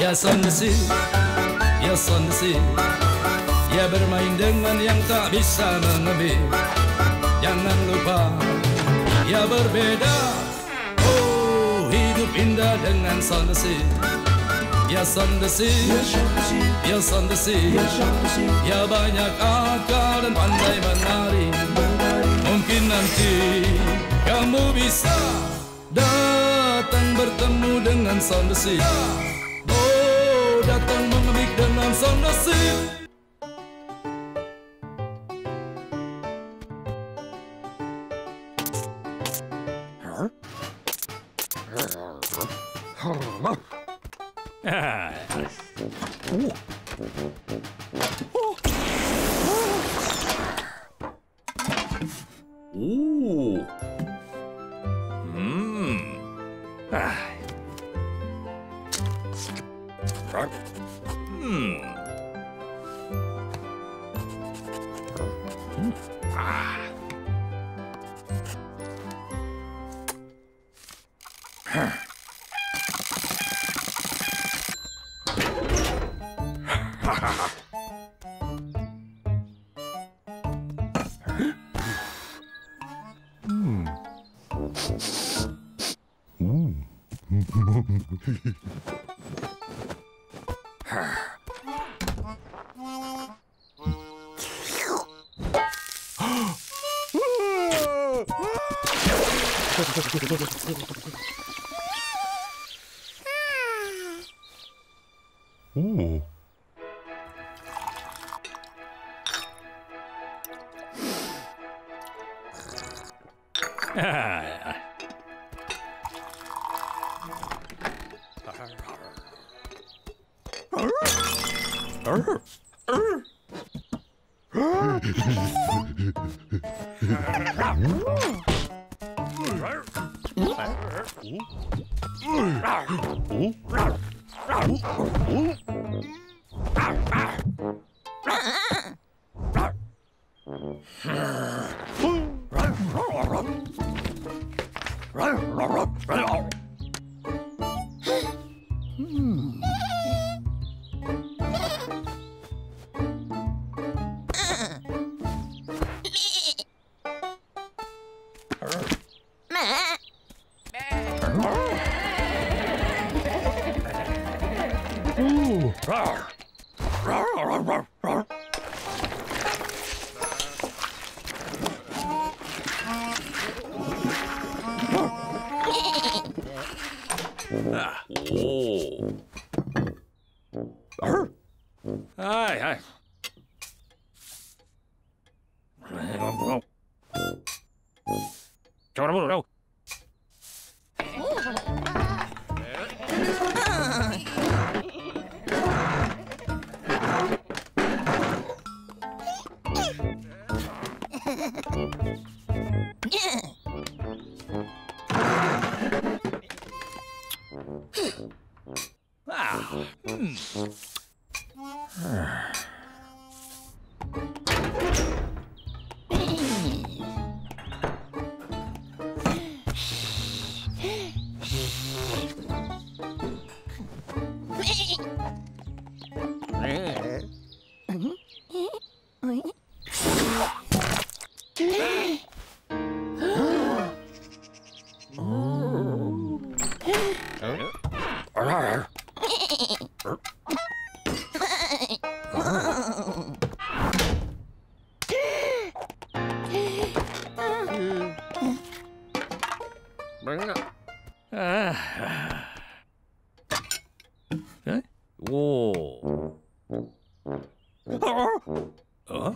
Ya sensi, ya sensi, ya bermain dengan yang tak bisa mengambil. Jangan lupa, ya berbeda. Oh, hidup indah dengan sensi. Ya sensi, ya sensi, ya banyak akal dan pandai menari. Mungkin nanti kamu bisa datang bertemu dengan sensi. Datang mengemik dengan sound nasib. Oh.